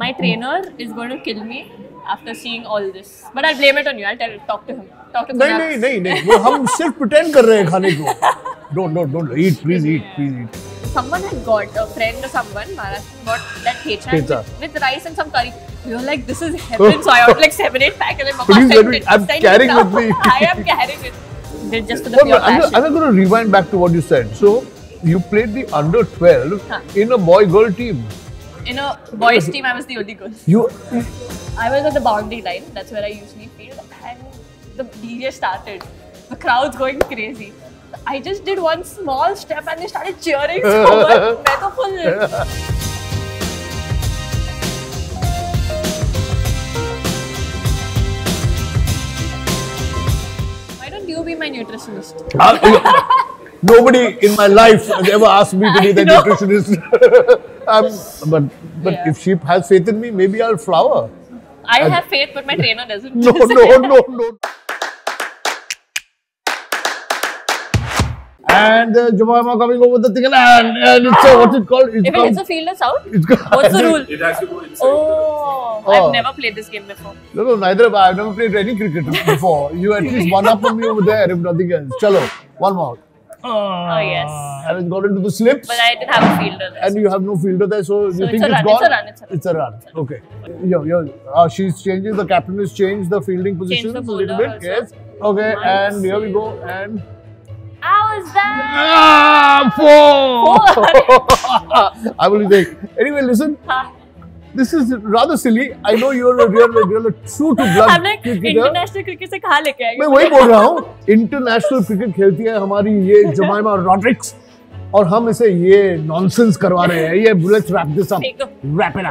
My trainer is going to kill me after seeing all this. But I'll blame it on you. I'll talk to him. Talk to Kunal. No. Don't. Eat. Please eat. Please eat. Someone had got, a friend or someone, Maharashtra, got that pizza with rice and some curry. We were like, this is heaven. So I ordered like 7-8 packets. And Mama, I'm carrying with me. I am carrying it. Just for the pure passion. I'm going to rewind back to what you said. So, you played the under-12 in a boy-girl team. In a boys team, I was the only girl. I was at the boundary line. That's where I usually field. And the DJ started. The crowd's going crazy. I just did one small step and they started cheering so much. Metaphor. You be my nutritionist. Nobody in my life has ever asked me to be the nutritionist. But if she has faith in me, maybe I'll flower. I have faith, but my trainer doesn't. No. And Jemimah coming over the thing and it's a, what's it called? If it hits a fielder sound, what's the rule? It has to go inside. I've never played this game before. No, neither have I. I've never played any cricket before. You at least one up on me over there, if nothing else. Chalo, one more. Oh, yes. And it got into the slips. But I didn't have a fielder there. And you have no fielder there, so you think it's gone? It's a run. Okay. She's changing, the captain has changed the fielding positions a little bit. Also. Yes. Okay, and here we go. And... how was that? Four! I will be there. Anyway, listen. This is rather silly. I know you are a true to blood. I'm like, international cricket se kaha leke aaye? मैं वही बोल रहा हूँ. International cricket खेलती है हमारी ये Jemimah Rodrigues और हम इसे ये nonsense करवा रहे हैं. ये let's wrap this up. Wrap it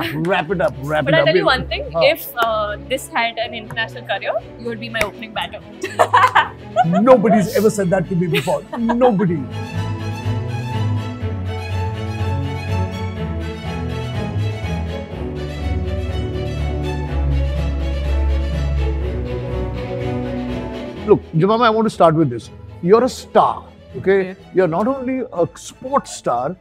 up. But I'll tell you one thing. If this had an international career, you would be my opening batter. Nobody's ever said that to me before. Nobody. Look, Jemimah, I want to start with this. You're a star, okay? You're not only a sports star,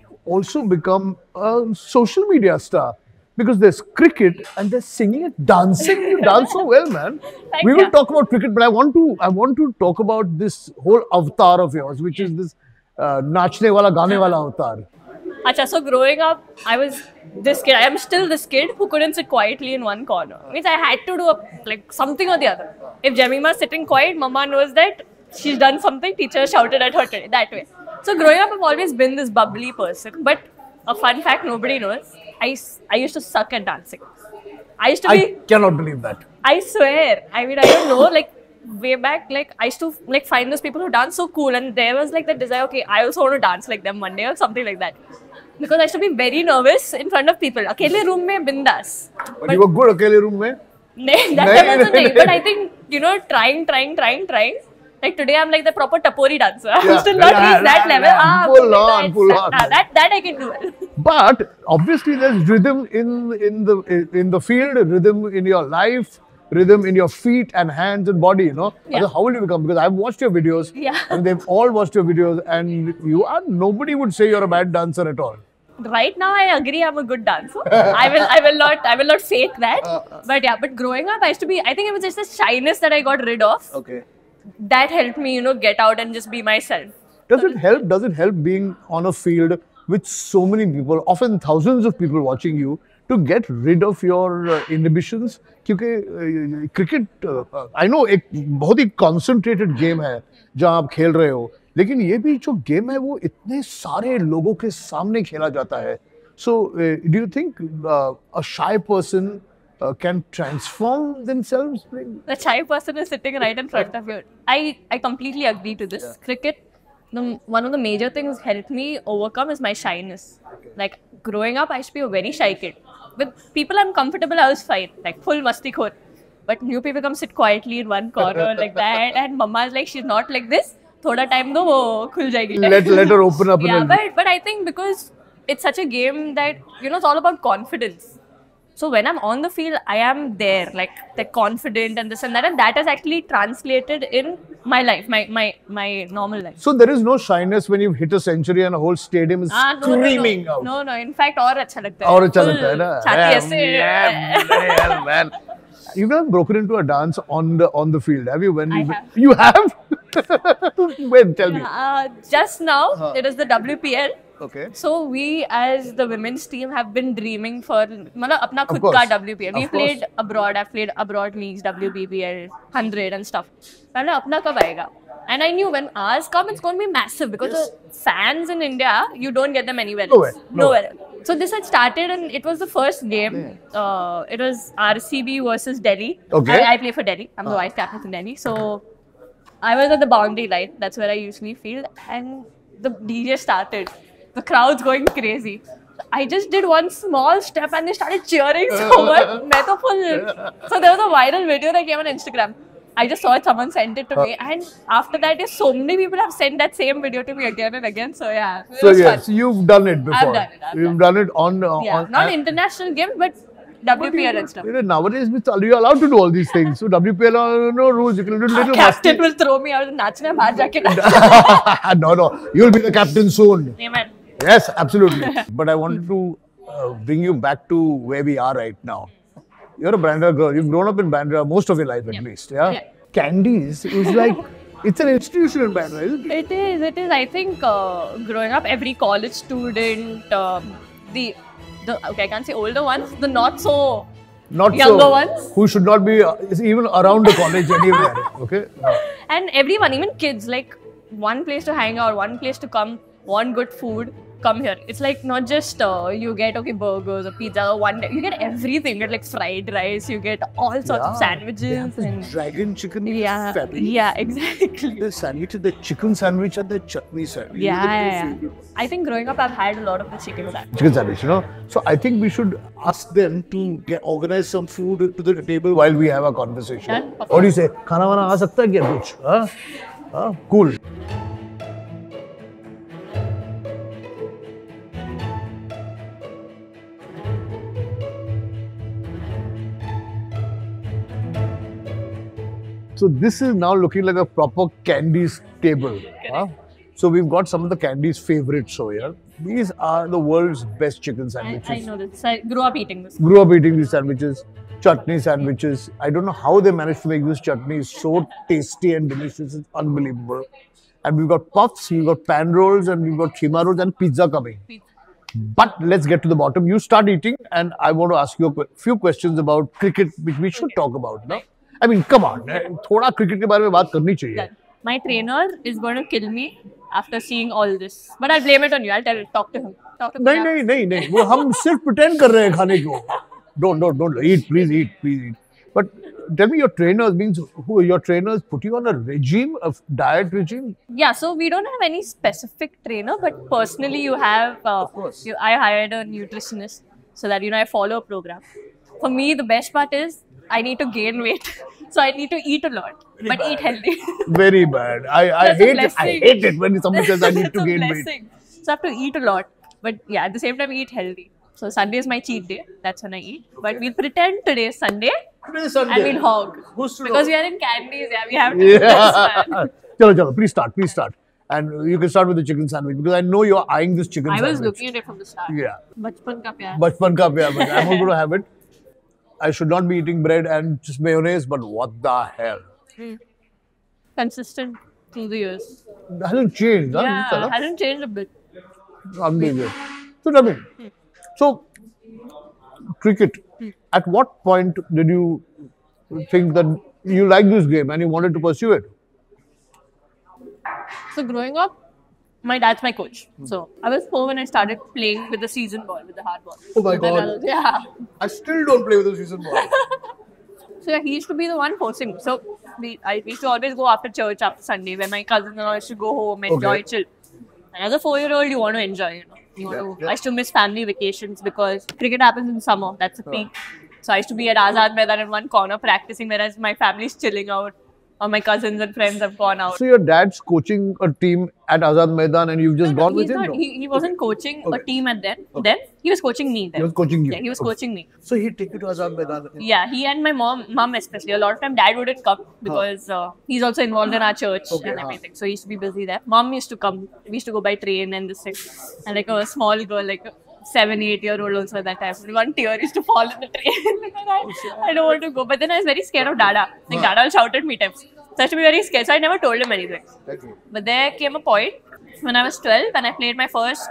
you also become a social media star. Because there's cricket and there's singing and dancing. You dance so well, man. We will talk about cricket, but I want to talk about this whole avatar of yours, which is this naachne wala, gaane wala avatar. Achha, so growing up, I was this kid. I am still this kid who couldn't sit quietly in one corner. Means I had to do something or the other. If Jemimah is sitting quiet, Mama knows that she's done something. Teacher shouted at her today, that way. So growing up, I've always been this bubbly person. But a fun fact nobody knows. I used to suck at dancing. I cannot believe that. I swear. I mean, I don't know. Way back, I used to find those people who dance so cool, and there was that desire. Okay, I also want to dance like them one day or something like that. Because I used to be very nervous in front of people. Akele room mein bindas. But you were good akele room mein. No, that was the thing. But I think trying. Like today, I'm like the proper tapori dancer. I'm still not reached that level. Full on. That I can do well. But obviously, there's rhythm in the field, rhythm in your life. Rhythm in your feet and hands and body, you know. Yeah. How will you become? Because I've watched your videos, and they've all watched your videos, and nobody would say you're a bad dancer at all. Right now, I agree I'm a good dancer. I will not fake that. But growing up, I used to be. I think it was just the shyness that I got rid of. Okay. That helped me, get out and just be myself. Does it help being on a field with so many people, often thousands of people watching you, to get rid of your inhibitions? Because cricket, I know, is a very concentrated game where you are playing. But this game is played in front of so many people. So, do you think a shy person can transform themselves? The shy person is sitting right in front of you. I completely agree to this. Yeah. Cricket, one of the major things helped me overcome is my shyness. Like, growing up, I used to be a very shy kid. With people I'm comfortable, I was fine, full masti khor. But new people come sit quietly in one corner like that, and Mama's like, she's not like this. Thoda time do, wo khul jayegi. Let her open up. Yeah, but I think because it's such a game that, it's all about confidence. So when I'm on the field, I am there, like confident and this and that has actually translated in my life, my normal life. So there is no shyness when you hit a century and a whole stadium is screaming out. No. In fact, aur acha lagta hai. Aur acha lagta hai na. Yeah, man. You've never broken into a dance on the field, have you? You have? When? Tell me. Just now, it is the WPL. Okay. So we as the women's team have been dreaming for apna khud ka WPL. We played abroad. I've played abroad leagues, WBBL, 100 and stuff. Apna kab aayega? And I knew when ours come, it's going to be massive because the fans in India, you don't get them anywhere else. Nowhere. So this had started and it was the first game. It was RCB versus Delhi. Okay. I play for Delhi. I'm the vice captain for Delhi. So I was at the boundary line. That's where I usually field. And the DJ started. The crowd's going crazy. I just did one small step and they started cheering so much. So there was a viral video that came on Instagram. I just saw it, someone sent it to me, and after that, so many people have sent that same video to me again and again. So yeah. So yes, fun. You've done it before. I've done it. You've done it on not international games, but WPL and stuff. Nowadays, you're allowed to do all these things. So WPL, no rules. You can do little. Captain will throw me out. No. You'll be the captain soon. Amen. Yes, absolutely. But I wanted to bring you back to where we are right now. You're a Bandra girl. You've grown up in Bandra most of your life, at least. Yeah? Candies is like, it's an institution in Bandra, isn't it? It is. I think growing up, every college student, okay, I can't say older ones, the not so younger ones. Who should not be even around the college anywhere. Okay. Yeah. And everyone, even kids, like one place to hang out, one place to come, want good food. Come here. It's like not just you get burgers or pizza or one day. You get everything. You get like fried rice. You get all sorts of sandwiches. They have dragon chicken fabric. Yeah, exactly. The sandwich, the chicken sandwich and the chutney sandwich. Yeah. I think growing up I've had a lot of the chicken sandwich. Chicken sandwich, So I think we should ask them to organize some food to the table while we have a conversation. Yeah, what do you say? Khana wana aa sakta hai kya kuch? Huh? Cool. So this is now looking like a proper candies table. So we've got some of the candies favorites over here. These are the world's best chicken sandwiches. I know this. I grew up eating this. Grew up eating these sandwiches, chutney sandwiches. I don't know how they managed to make this chutney so tasty and delicious. It's unbelievable. And we've got puffs, we've got pan rolls, and we've got keema rolls and pizza coming. But let's get to the bottom. You start eating and I want to ask you a few questions about cricket, which we should talk about now. I mean, come on, thoda cricket ke baare mein baat karni chahiye. My trainer is going to kill me after seeing all this. But I'll blame it on you. I'll talk to him. No. We are just pretend kar rahe khane ko. Don't. Eat, please. But tell me, your trainers means who? Your trainers put you on a regime, a diet regime? Yeah, so we don't have any specific trainer, but personally you have, of course. I hired a nutritionist so that, I follow a program. For me, the best part is I need to gain weight, so I need to eat a lot, but eat healthy. Very bad. I hate it when somebody says I need to gain weight. So I have to eat a lot, but at the same time eat healthy. So Sunday is my cheat day. That's when I eat. But we'll pretend today is Sunday. And we'll hog. Because we are in Candies. Yeah, we have to do this, man. Chalo, please start. And you can start with the chicken sandwich because I know you're eyeing this chicken sandwich. I was looking at it from the start. Yeah. Bachpan ka pyar. But I'm not going to have it. I should not be eating bread and just mayonnaise, but what the hell? Consistent through the years. It hasn't changed, huh? Yeah, it hasn't changed a bit. Unbelievable. So, Ramin, cricket, at what point did you think that you liked this game and you wanted to pursue it? So, growing up, my dad's my coach. So, I was 4 when I started playing with the season ball, with the hard ball. Oh my God. Yeah. I still don't play with the season ball. So, he used to be the one forcing me. So, we used to always go after church, after Sunday, where my cousins and all used to go home, enjoy, chill. And as a 4-year-old, you want to enjoy, I used to miss family vacations because cricket happens in summer. That's a peak. So, I used to be at Azad Maidan in one corner practicing, whereas my family's chilling out. All my cousins and friends have gone out. So your dad's coaching a team at Azad Maidan and you've just gone with him? No, he wasn't coaching a team at then. Then he was coaching me then. He was coaching you? Yeah, he was coaching me. So he took you to Azad Maidan with him? Yeah, he and my mom especially. A lot of time dad wouldn't come because he's also involved in our church and everything. So he used to be busy there. Mom used to come. We used to go by train and this thing. And like a small girl, like 7-8 year old also at that time. One tear used to fall in the train. I don't want to go. But then I was very scared of Dada. Like Dada will shout at me times. So I used to be very scared. So I never told him anything. But there came a point when I was 12 and I played my first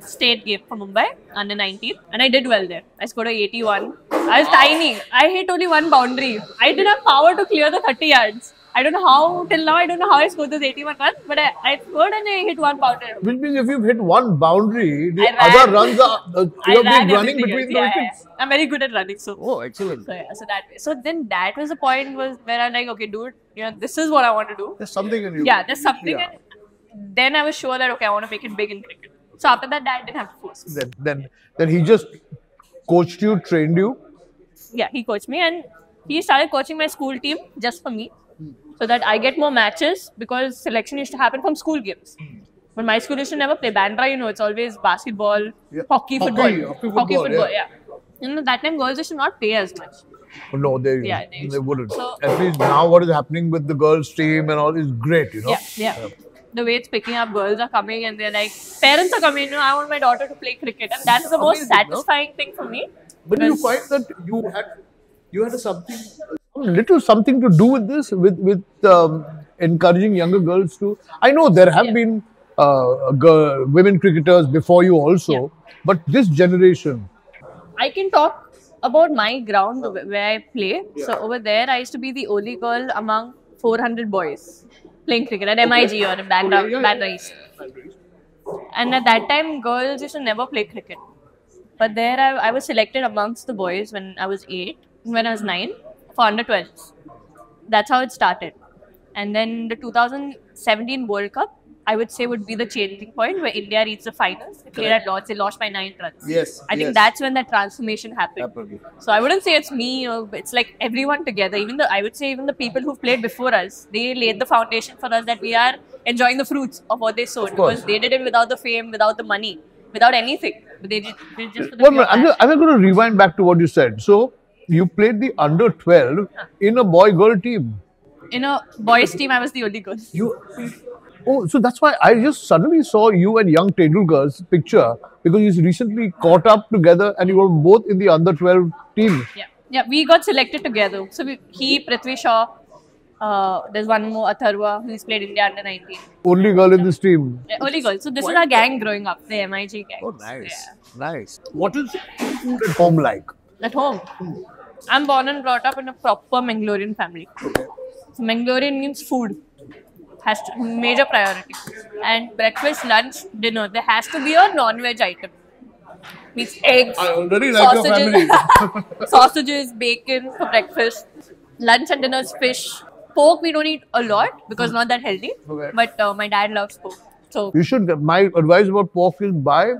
state game for Mumbai under 19. And I did well there. I scored a 81. I was tiny. I hit only one boundary. I didn't have power to clear the 30 yards. I don't know how, till now I don't know how I scored those 81 runs, but I scored and I hit one boundary. Which means if you've hit one boundary, the other runs are, you're running between those things. I'm very good at running, so. Oh, excellent. So, yeah, so that way. So then that was the point was where I'm like, okay, dude, you know, this is what I want to do. There's something in you. Yeah, there's something in, then I was sure that, okay, I want to make it big in cricket. So after that, dad didn't have to force. Then he just coached you, trained you? Yeah, he coached me and he started coaching my school team just for me. So that I get more matches because selection used to happen from school games. But my school used to never play. Bandra, you know, it's always basketball, hockey, football. Hockey, football, yeah. You know, that time girls used to not pay as much. No, they wouldn't. So, at least now what is happening with the girls team and all is great, you know. Yeah. The way it's picking up, girls are coming and they're like, parents are coming, you know, I want my daughter to play cricket. And that's the most satisfying thing for me. But do you find that you had something... little something to do with this, with encouraging younger girls to... I know there have been women cricketers before you also, but this generation... I can talk about my ground where I play. Yeah. So over there, I used to be the only girl among 400 boys playing cricket at MIG or in Bandra East. And at that time, girls used to never play cricket. But there, I was selected amongst the boys when I was 8, when I was 9. For under 12s. That's how it started. And then the 2017 World Cup, I would say, would be the changing point where India reached the finals. They played at Lords, they lost by 9 runs. Yes. I think that's when that transformation happened. Absolutely. So I wouldn't say it's me, or it's like everyone together. Even the, I would say even the people who've played before us, they laid the foundation for us that we are enjoying the fruits of what they sowed. Because they did it without the fame, without the money, without anything. But they did just for the I'm going to rewind back to what you said. So, you played the under 12 in a boy-girl team. In a boys team, I was the only girl. Oh, so that's why I just suddenly saw you and young Tendulkar's picture because you recently caught up together and you were both in the under 12 team. Yeah, we got selected together. So he, Prithvi Shaw, there's one more, Atharwa, who's played India under 19. Only girl in this team. Yeah, only girl. So this is our gang growing up, the MIG gang. Oh, nice. Yeah. Nice. What is food at home like? At home? I'm born and brought up in a proper Mangalorean family. So Mangalorean means food. Has to, major priority. And breakfast, lunch, dinner, there has to be a non-veg item. Means eggs, I already like your family. Sausages, bacon for breakfast. Lunch and dinner is fish. Pork we don't eat a lot because not that healthy. But my dad loves pork. So you should. My advice about pork is buy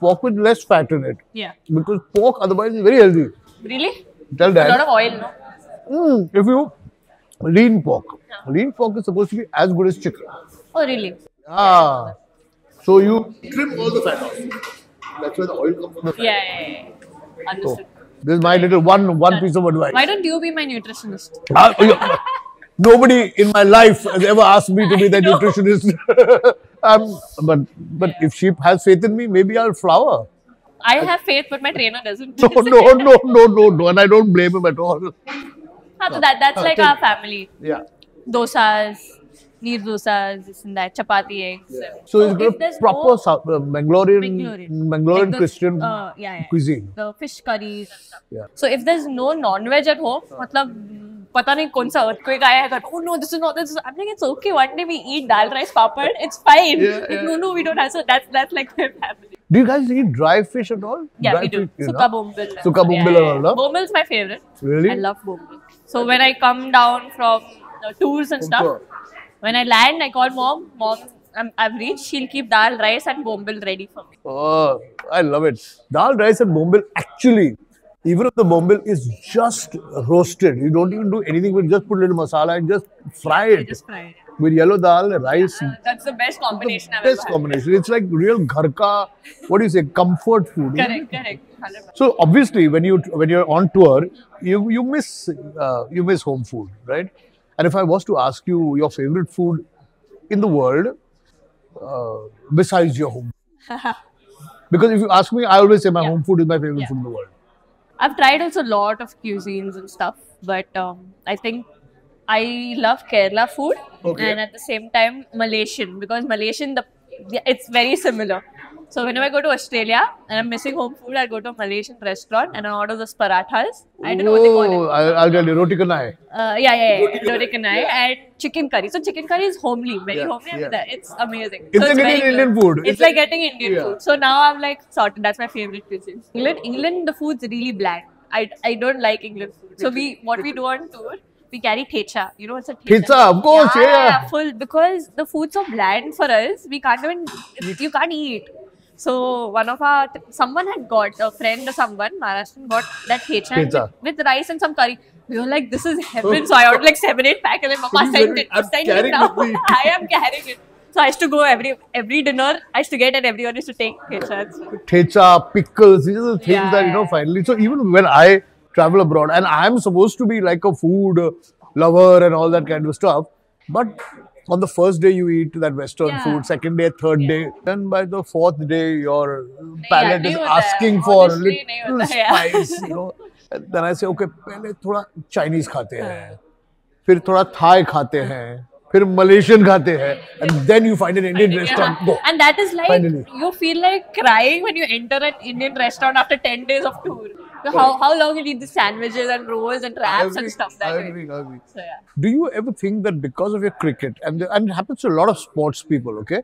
pork with less fat in it. Yeah. Because pork otherwise is very healthy. Really? Tell dad. A lot of oil, no? If you lean pork is supposed to be as good as chicken. Oh, really? Ah. So you trim all the fat off. That's where the oil comes from. The fat. Yeah. Understood. So, this is my little one piece of advice. Why don't you be my nutritionist? Nobody in my life has ever asked me to be their nutritionist. But if she has faith in me, maybe I'll flower. I have faith, but my trainer doesn't. No. And I don't blame him at all. That's like our family. Yeah. Dosas, neer dosas, this and that, chapati eggs. Yeah. So it's proper Mangalorean like Christian cuisine. The fish curries and stuff. Yeah. So if there's no non-veg at home, pata nahi kaun sa earthquake aaya hai, oh no, this is not this. I'm like, it's okay, one day we eat dal, rice, papad, it's fine. No, we don't have. So that's like my family. Do you guys eat dry fish at all? Yeah, we do. Sukha bombil. Sukha bombil and all. Bombil is my favorite. Really? I love bombil. So when I come down from tours and stuff, when I land, I call mom. Mom, I've reached. She'll keep dal, rice and bombil ready for me. Oh, I love it. Dal, rice and bombil actually Even if the bombil is just roasted, you don't even do anything, but just put a little masala and just fry it. Just fry it. With yellow dal and rice. That's the best combination I've ever had. Best combination. It's like real ghar ka, what do you say, comfort food. Correct, correct. 100%. So obviously, when you're on tour, you miss home food, right? And if I was to ask you your favorite food in the world, besides your home, because if you ask me, I always say my home food is my favorite food in the world. I've tried also a lot of cuisines and stuff, but I think I love Kerala food and at the same time Malaysian, because Malaysian, it's very similar. So whenever I go to Australia and I'm missing home food, I go to a Malaysian restaurant and I order those parathas. I don't know what they call it. I'll tell you, roti kanai. Roti kanai and chicken curry. So chicken curry is homely, very homely. Yeah. It's amazing. It's so like getting Indian food. It's like getting Indian food. So now I'm like sorted. That's my favorite cuisine. England, the food's really bland. I don't like England food. So what we do on tour, we carry thecha, you know, it's a thecha. Thecha, of course, full, because the food's so bland for us, we can't even, you can't eat. So someone had got, a friend or someone, Maharashtrian, got that thecha with rice and some curry. We were like, this is heaven. So I ordered like 7-8 pack and then Mama sent it now. I am carrying it. So I used to go every dinner, I used to get and everyone used to take thecha. Thecha, pickles, these are the things that, you know, finally. So even when I travel abroad, and I'm supposed to be like a food lover and all that kind of stuff, but on the first day you eat that Western food, second day, third day, then by the fourth day your palate is asking for little spice, you know. And then I say, okay, pehle thoda Chinese khate hain, phir thoda Thai khate hain, phir Malaysian khate hain, and then you find an Indian restaurant. Go. And that is like, you feel like crying when you enter an Indian restaurant after 10 days of tour. So how long you eat the sandwiches and rolls and wraps and stuff that way. So, do you ever think that because of your cricket, and it happens to a lot of sports people, okay?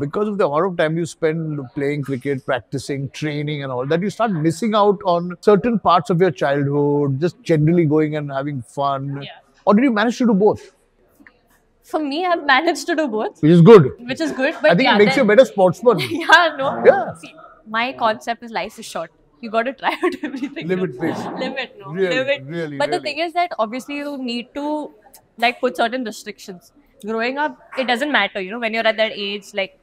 Because of the amount of time you spend playing cricket, practicing, training and all that, you start missing out on certain parts of your childhood, just generally going and having fun. Yeah. Or did you manage to do both? For me, I've managed to do both. Which is good. Which is good. But I think it makes you a better sportsman. See, my concept is life is short. You got to try out everything. Limit. But the thing is that obviously you need to like put certain restrictions. Growing up, it doesn't matter. You know, when you're at that age, like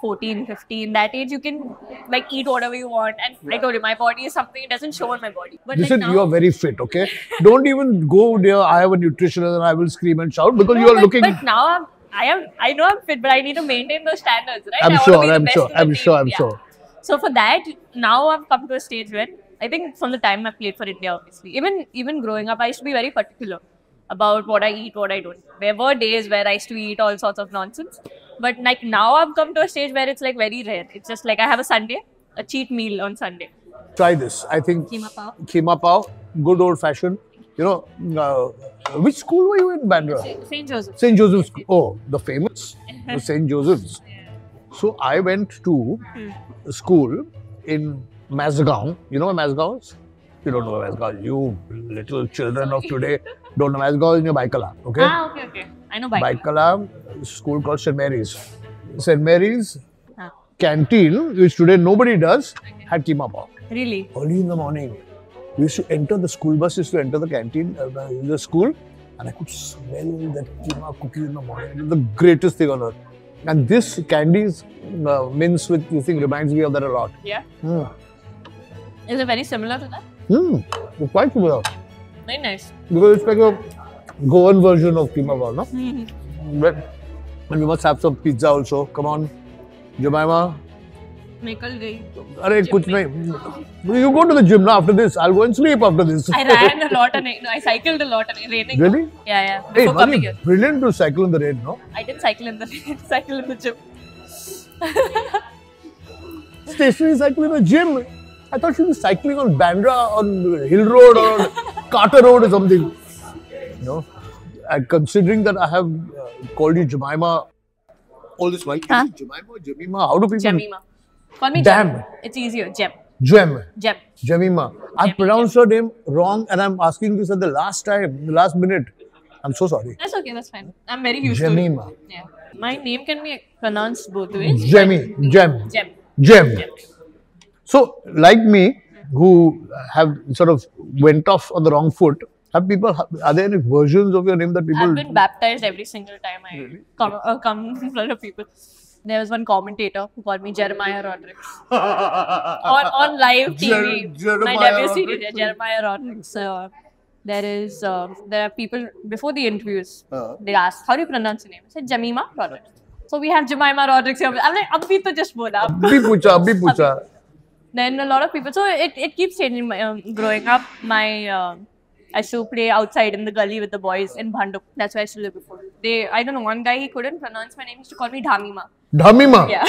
14, 15, that age, you can like eat whatever you want. And I told you, my body is something it doesn't show on my body. But listen, like now, you are very fit, okay? Don't even go near I have a nutritionist and I will scream and shout because you are looking. But now I know I'm fit, but I need to maintain those standards, right? I'm sure. So for that, now I've come to a stage where I think from the time I played for India, obviously, even growing up, I used to be very particular about what I eat, what I don't. There were days where I used to eat all sorts of nonsense, but like now I've come to a stage where it's like very rare. It's just like I have a cheat meal on Sunday. Try this. I think Keema Pav, good old fashioned. You know, which school were you in Bandra? St. Joseph's. St. Joseph's. Oh, the famous St. Joseph's. So I went to school in Mazgaon. You know where Mazgaon is? You don't know where Mazgaon is. You little children of today don't know. Mazgaon is near Baikala. Okay? Ah, okay, okay. I know Baikala. Baikala, school called St. Mary's. St. Mary's canteen, which today nobody does, had keema pav. Really? Early in the morning. We used to enter the school bus, used to enter the canteen, the school, and I could smell that keema cookies in the morning. It was the greatest thing on earth. And this Candies mince with this thing reminds me of that a lot. Yeah. Mm. Is it very similar to that? It's quite similar. Very nice. Because it's like a Goan version of keema pav, no? And we must have some pizza also. Come on, Jemimah. Nikal gayi. Arey, kuch nahi. You go to the gym now after this. I'll go and sleep after this. I ran a lot and I cycled a lot and raining. Really? Yeah. Hey, money, brilliant to cycle in the rain, no? I did cycle in the rain, cycle in the gym. Stationary cycle in the gym. I thought she'd be cycling on Bandra, on Hill Road or Carter Road or something. No. And considering that I have called you Jemimah all this while. Huh? Jemimah or Jemimah? How do people? Jemimah. Call me Jem. It's easier. Jem. Jem. Jem. Jemimah. I pronounced her name wrong and I'm asking you this at the last time, the last minute. I'm so sorry. That's okay, that's fine. I'm very used to it. Yeah. My name can be pronounced both ways. Jemmy. Jem. Jem. Jem. So, like me, who have sort of went off on the wrong foot, have people, are there any versions of your name that people... I've been baptized every single time I come in front of people. There was one commentator who called me Jemimah Rodrigues on live TV. My debut series, Jemimah Rodrigues. So there are people before the interviews. They ask, "How do you pronounce your name?" I said, "Jemimah Rodrigues." So we have Jemimah Rodrigues here. I'm like, "Abhi to just bola." Abhi pucha. Then a lot of people. So it keeps changing. Growing up, I used to play outside in the gully with the boys in Bhandup. That's where I used to live before. I don't know, one guy, he couldn't pronounce my name. He used to call me Dhamima. Dhamima? Yeah.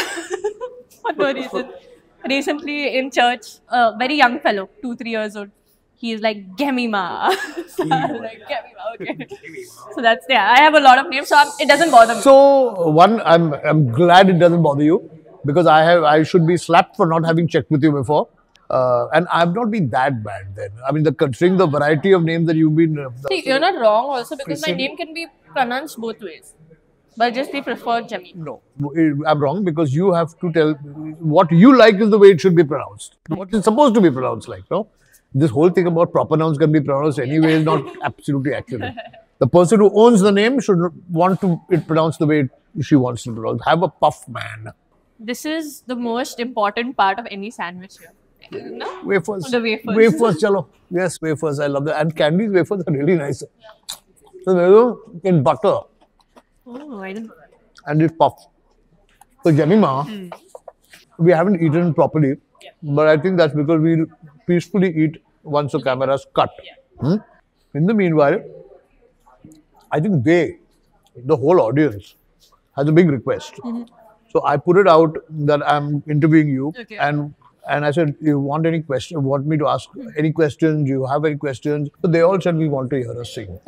For no reason. Recently in church, a very young fellow, 2-3 years old, he is like, "Gemima." So I'm like, "Gemima, okay." So that's, yeah, I have a lot of names, so it doesn't bother me. So one, I'm glad it doesn't bother you, because I should be slapped for not having checked with you before. And I've not been that bad then. I mean, considering the variety of names that you've been... See, you're not wrong also, because my name can be pronounced both ways. But just we prefer Jemimah. No, I'm wrong, because you have to tell what you like is the way it should be pronounced. What it's supposed to be pronounced like, no? This whole thing about proper nouns can be pronounced anyway is not absolutely accurate. The person who owns the name should want it pronounced the way she wants to pronounce. Have a puff, man. This is the most important part of any sandwich here. No? Wafers. The wafers. Wafers, chalo. Yes, wafers. I love that. And Candies wafers are really nice. So, in butter. Oh, I didn't know that. And it puffs. So, Jemimah, we haven't eaten properly. Yeah. But I think that's because we'll peacefully eat once the camera's cut. Yeah. In the meanwhile, I think the whole audience, has a big request. So, I put it out that I'm interviewing you. Okay. And I said, "You want any question? Want me to ask any questions? Do you have any questions?" So they all said, "We want to hear us sing."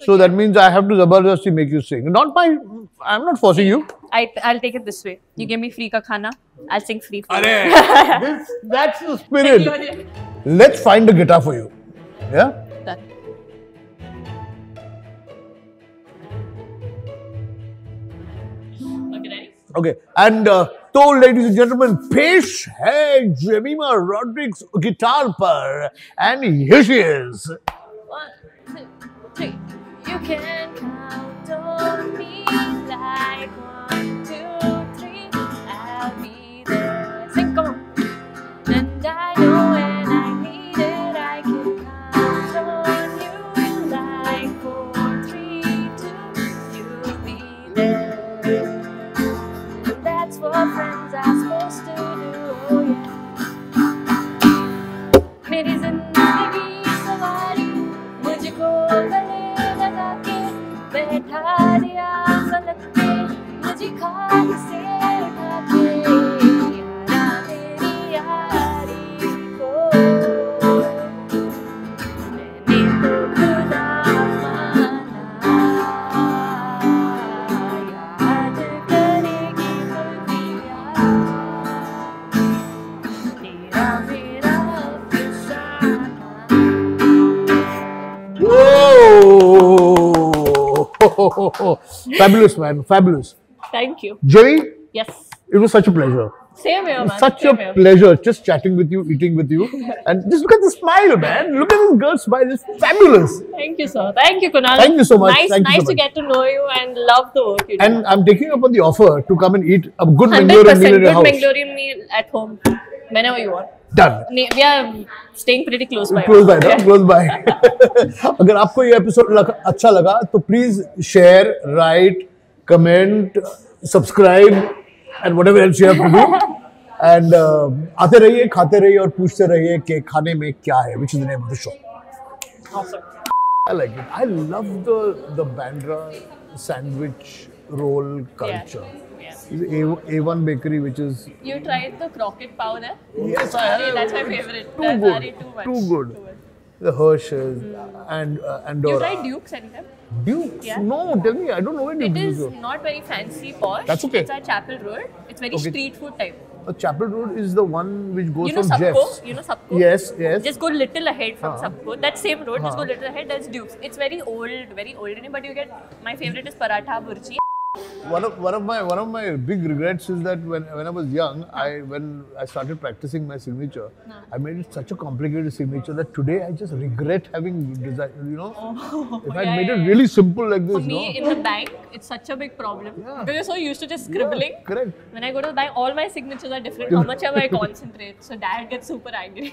So that means I have to zabardasti make you sing. I'm not forcing you. I'll take it this way. You give me free ka khana, I'll sing free for you. That's the spirit. Let's find a guitar for you. Yeah? Done. Okay, ready? Okay. And... So, ladies and gentlemen, pesh hai Jemimah Rodrigues guitar par, and here she is. 1, 2, 3. You can count on me like 1, 2, 3. I'll be there. Sing, come on. And I know when I need it, I can count on you like 4, 3, 2. You'll be there. What friends are supposed to do, oh yeah. मेरी ज़िंदगी सवारी मुझको गले लगा के बैठा दिया सनक पे मुझे खाक से उठा के यारा मेरी यारी को मैंने तो खुदा Fabulous, man. Fabulous. Thank you. Jerry? Yes. It was such a pleasure. Same here, man. Such a pleasure just chatting with you, eating with you. And just look at the smile, man. Look at this girl's smile. It's fabulous. Thank you, sir. Thank you, Kunal. Thank you so much. Nice to get to know you and love the work you do. And I'm taking up on the offer to come and eat a good Mangalorean meal in your house. Good Mangalorean meal at home. Whenever you want. Done. We are staying pretty close by. Close by, yeah. Close by. अगर आपको ये episode अच्छा लगा तो please share, write, comment, subscribe, and whatever else you have to do. And आते रहिए, खाते रहिए और पूछते रहिए कि खाने में क्या है, which is the name of the show. Awesome. I like it. I love the Bandra sandwich roll culture. Yeah. A1 bakery, which is... You tried the croquette pav there? Yes, I have. That's my favorite. Too good. The Hershey's and Andorra. You tried Dukes anytime? Dukes? Yeah. No, tell me. I don't know where Dukes is. It is not very fancy, posh. That's okay. It's at Chapel Road. It's very street food type. Chapel Road is the one which goes from Jeff's. You know Sabko? Yes, yes. Just go little ahead from Sabko. That same road, just go little ahead. There's Dukes. It's very old, but you get... My favorite is paratha, burchi. one of my big regrets is that when I was young, when I started practicing my signature, I made it such a complicated signature that today I just regret having designed. You know, if I made it really simple like this. For me, in the bank, it's such a big problem because you're so used to just scribbling. Yeah, correct. When I go to the bank, all my signatures are different. How much am I concentrate? So dad gets super angry.